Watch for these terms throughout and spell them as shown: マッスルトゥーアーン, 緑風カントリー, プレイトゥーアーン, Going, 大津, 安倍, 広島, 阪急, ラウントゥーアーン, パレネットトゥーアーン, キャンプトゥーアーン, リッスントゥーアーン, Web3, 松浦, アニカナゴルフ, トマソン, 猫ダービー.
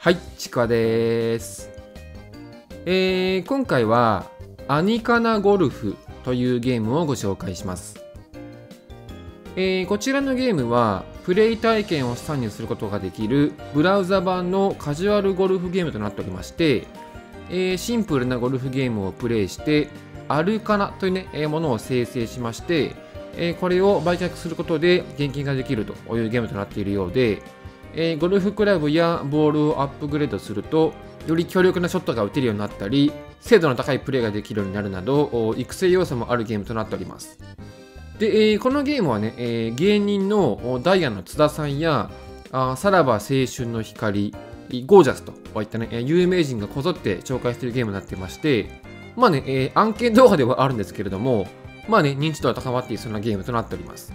はい、ちかです。今回はアニカナゴルフというゲームをご紹介します。こちらのゲームはプレイ体験を資産にすることができるブラウザ版のカジュアルゴルフゲームとなっておりまして、シンプルなゴルフゲームをプレイしてアルカナという、ものを生成しまして、これを売却することで現金ができるというゲームとなっているようで、ゴルフクラブやボールをアップグレードするとより強力なショットが打てるようになったり、精度の高いプレーができるようになるなど育成要素もあるゲームとなっております。で、このゲームはね、芸人のダイアンの津田さんやさらば青春の光、ゴージャスといったね有名人がこぞって紹介しているゲームになっていまして、まあね、案件動画ではあるんですけれども、まあね、認知度は高まっているそんなゲームとなっております。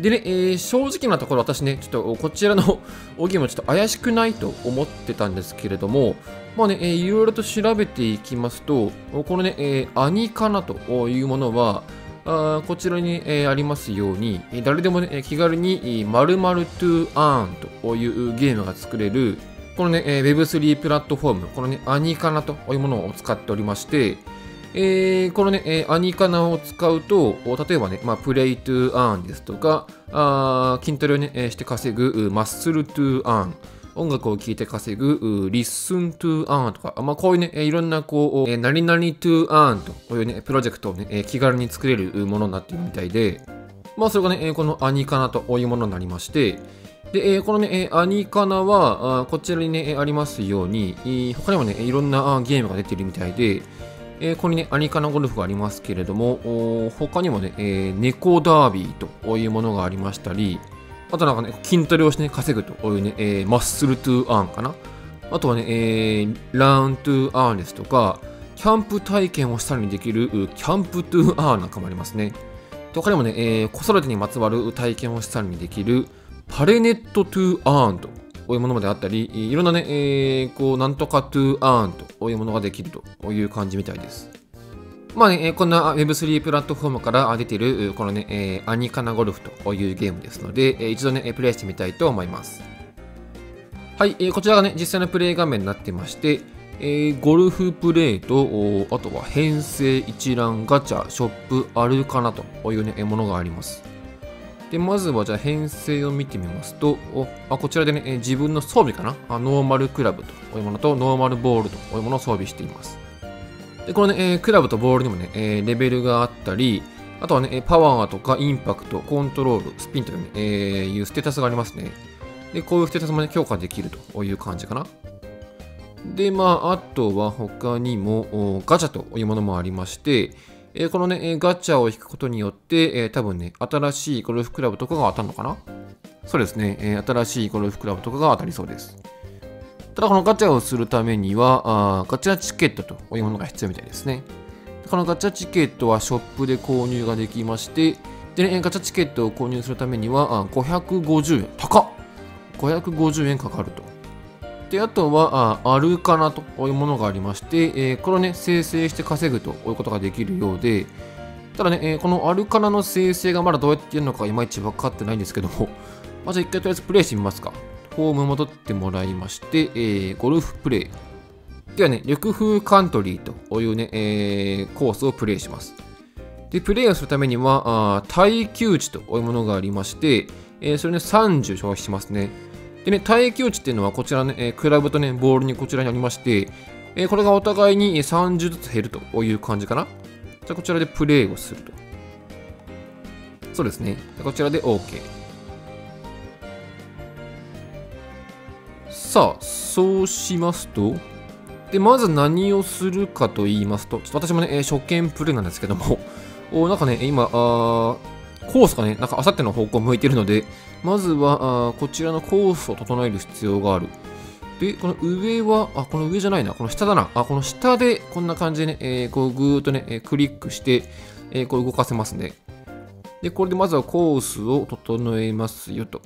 でね、正直なところ私ね、ちょっとこちらのゲームちょっと怪しくないと思ってたんですけれども、まあね、いろいろと調べていきますと、このね、アニカナというものは、こちらに、ありますように、誰でもね、気軽に〇〇トゥアーンというゲームが作れる、このね、Web3 プラットフォーム、このね、アニカナというものを使っておりまして、このね、アニカナを使うと、例えばね、プレイトゥーアーンですとか、筋トレをね、して稼ぐマッスルトゥーアーン、音楽を聴いて稼ぐリッスントゥーアーンとか、こういうね、いろんなこう、何々トゥーアーンとこういうね、プロジェクトをね、気軽に作れるものになっているみたいで、それがね、このアニカナというものになりまして、で、このね、アニカナは、こちらにね、ありますように、他にもね、いろんなゲームが出ているみたいで、ここにね、アニカナゴルフがありますけれども、他にもね、猫ダービーというものがありましたり、あとなんかね、筋トレをして、ね、稼ぐというね、マッスルトゥーアーンかな。あとはね、ラウントゥーアーンですとか、キャンプ体験をしたりできるキャンプトゥーアーンなんかもありますね。他にもね、子育てにまつわる体験をしたりできるパレネットトゥーアーンとこういうものまであったり、いろんなね、こう、なんとかトゥーアーンとこういうものができるという感じみたいです。まあね、こんな Web3 プラットフォームから出ている、このね、アニカナゴルフというゲームですので、一度ね、プレイしてみたいと思います。はい、こちらがね、実際のプレイ画面になってまして、ゴルフプレイと、あとは編成一覧ガチャ、ショップアルカナというね、ものがあります。で、まずはじゃあ編成を見てみますと、こちらでね、自分の装備かな、ノーマルクラブとこういうものと、ノーマルボールとこういうものを装備しています。で、このね、クラブとボールにもね、レベルがあったり、あとはね、パワーとかインパクト、コントロール、スピンというね、いうステータスがありますね。で、こういうステータスもね、強化できるという感じかな。で、あとは他にも、ガチャというものもありまして、このね、ガチャを引くことによって、多分ね、新しいゴルフクラブとかが当たるのかな?そうですね、新しいゴルフクラブとかが当たりそうです。ただ、このガチャをするためには、ガチャチケットというものが必要みたいですね。このガチャチケットはショップで購入ができまして、でね、ガチャチケットを購入するためには、550円。高っ !550 円かかると。で、あとは、アルカナというものがありまして、これをね、生成して稼ぐということができるようで、ただね、このアルカナの生成がまだどうやってやるのかいまいち分かってないんですけども、じゃあ一回とりあえずプレイしてみますか。ホーム戻ってもらいまして、ゴルフプレイ。ではね、緑風カントリーというね、コースをプレイします。で、プレイをするためには、耐久値というものがありまして、それね、30消費しますね。でね、耐久値っていうのはこちらね、クラブとね、ボールにこちらにありまして、これがお互いに30ずつ減るという感じかな。じゃあこちらでプレイをすると。そうですね。こちらで OK。さあ、そうしますと、で、まず何をするかと言いますと、ちょっと私もね、初見プレイなんですけども、なんかね、今、コースがね、なんかあさっての方向を向いているので、まずはこちらのコースを整える必要がある。で、この上は、この上じゃないな、この下だな。この下でこんな感じでね、こうぐーっとね、クリックして、こう動かせますね。で、これでまずはコースを整えますよと。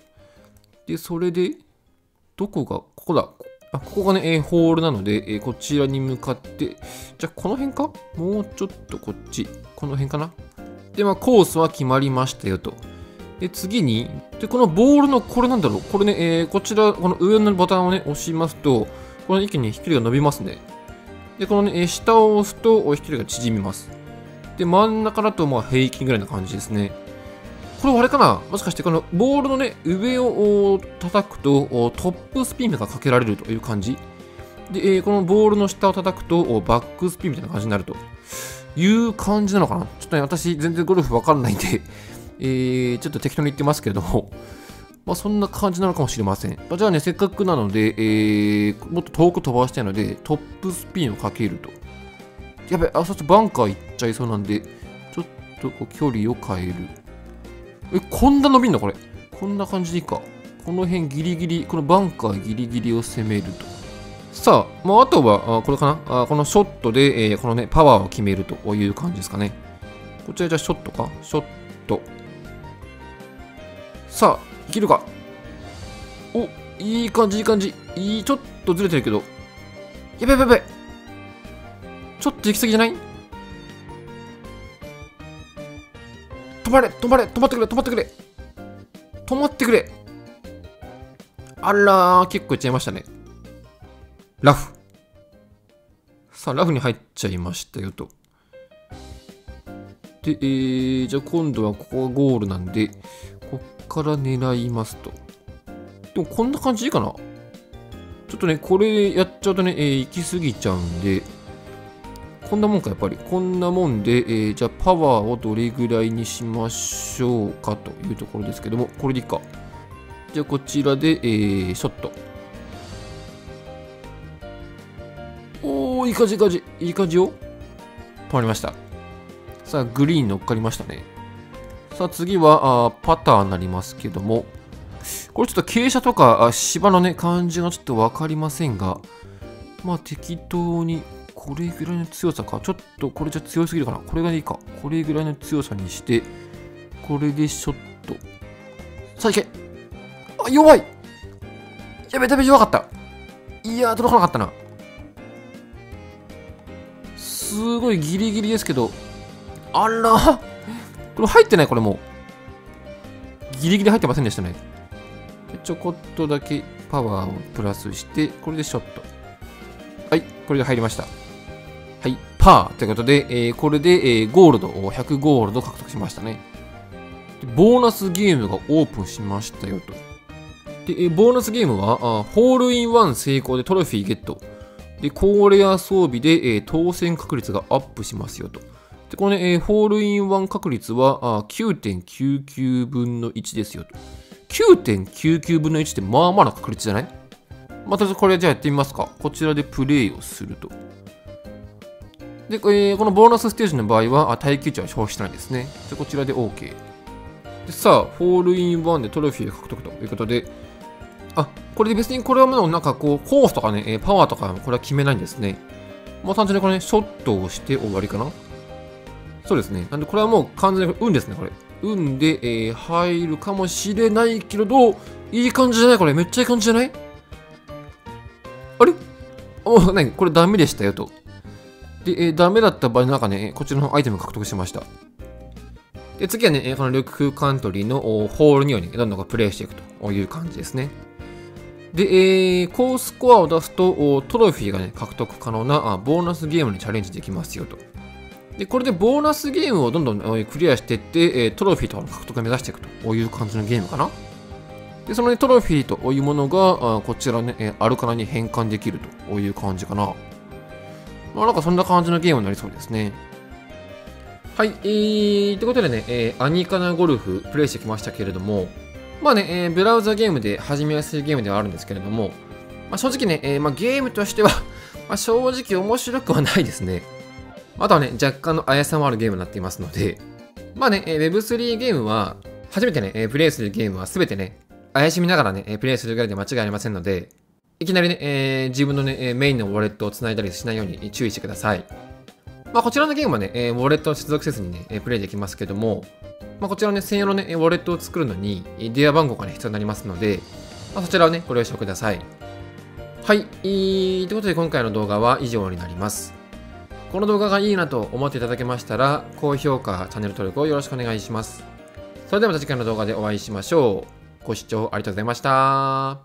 で、それで、どこが、ここだ。ここがね、ホールなので、こちらに向かって、じゃあこの辺か?もうちょっとこっち、この辺かな。で、コースは決まりましたよと。で、次に、で、このボールの、これなんだろう、これね、こちら、この上のボタンをね、押しますと、この一気に飛距離が伸びますね。で、このね、下を押すと、飛距離が縮みます。で、真ん中だと、まあ、平均ぐらいな感じですね。これ、あれかな、もしかして、このボールのね、上を叩くと、トップスピンがかけられるという感じ。で、このボールの下を叩くと、バックスピンみたいな感じになるという感じなのかな。ちょっとね、私、全然ゴルフわかんないんでちょっと適当に言ってますけれども、まあ、そんな感じなのかもしれません。まあ、じゃあね、せっかくなので、もっと遠く飛ばしたいので、トップスピンをかけると。やべ、あ、そしてバンカー行っちゃいそうなんで、ちょっとこう距離を変える。え、こんな伸びんのこれ。こんな感じでいいか。この辺ギリギリ、このバンカーギリギリを攻めると。さあ、まあ、あとは、これかな。このショットで、このね、パワーを決めるという感じですかね。こちらじゃあショットか。ショット。さあ、いけるか。お、いい感じ、いい感じ。ちょっとずれてるけど。やべやべやべ。ちょっと行き過ぎじゃない？止まれ、止まれ、止まってくれ、止まってくれ。止まってくれ。あらー、結構いっちゃいましたね。ラフ。さあ、ラフに入っちゃいましたよと。で、じゃあ今度はここがゴールなんで、こっから狙いますと。でもこんな感じいいかな。ちょっとね、これやっちゃうとね、行き過ぎちゃうんで、こんなもんか、やっぱり。こんなもんで、じゃあパワーをどれぐらいにしましょうかというところですけども、これでいいか。じゃあこちらで、ショット。おー、いい感じ、いい感じ。いい感じよ。止まりました。さあ、グリーン乗っかりましたね。さあ次はパターになりますけども、これちょっと傾斜とか芝のね感じがちょっと分かりませんが、まあ適当にこれぐらいの強さか、ちょっとこれじゃ強すぎるかな、これがいいか、これぐらいの強さにして、これでショット。さあいけ、あ、弱い、やべやべ、弱かった。いやー、届かなかったな。すごいギリギリですけど、あらー、これ入ってない、これもうギリギリ入ってませんでしたね。ちょこっとだけパワーをプラスして、これでショット。はい、これで入りました。はい、パーということで、これで、ゴールドを100ゴールド獲得しましたね。でボーナスゲームがオープンしましたよと。でボーナスゲームはホールインワン成功でトロフィーゲットで、高レア装備で、当選確率がアップしますよと。でこのね、ホールインワン確率は 9.99 分の1ですよと。9.99 分の1ってまあまあな確率じゃない？またこれじゃあやってみますか。こちらでプレイをすると。で、このボーナスステージの場合は耐久値は消費してないですね。でこちらで OK。でさあ、ホールインワンでトロフィーを獲得ということで、あ、これで別にこれはもうなんかこう、コースとかね、パワーとかこれは決めないんですね。まあ単純にこれね、ショットをして終わりかな。そうですね。なんで、これはもう完全に運ですね、これ。運で、入るかもしれないけれど、いい感じじゃないこれ。めっちゃいい感じじゃないあれ、お、何これダメでしたよと。で、ダメだった場合の中ね、こちらのアイテム獲得しました。で、次はね、この緑カントリーのホール2をね、どんどんプレイしていくという感じですね。で、高スコアを出すと、トロフィーがね、獲得可能なボーナスゲームにチャレンジできますよと。でこれでボーナスゲームをどんどんクリアしていって、トロフィーとかの獲得を目指していくという感じのゲームかな。で、その、ね、トロフィーというものが、こちらね、アルカナに変換できるという感じかな。まあ、なんかそんな感じのゲームになりそうですね。はい、ということでね、アニカナゴルフプレイしてきましたけれども、まあね、ブラウザゲームで始めやすいゲームではあるんですけれども、まあ、正直ね、まあ、ゲームとしてはまあ正直面白くはないですね。あとはね、若干の怪しさもあるゲームになっていますので、まあね、Web3 ゲームは、初めてね、プレイするゲームは全てね、怪しみながらね、プレイするぐらいで間違いありませんので、いきなりね、自分のね、メインのウォレットを繋いだりしないように注意してください。まあ、こちらのゲームはね、ウォレットを接続せずにね、プレイできますけども、まあ、こちらのね、専用のね、ウォレットを作るのに、電話番号がね、必要になりますので、まあ、そちらをね、ご了承ください。はい、ということで今回の動画は以上になります。この動画がいいなと思っていただけましたら、高評価、チャンネル登録をよろしくお願いします。それではまた次回の動画でお会いしましょう。ご視聴ありがとうございました。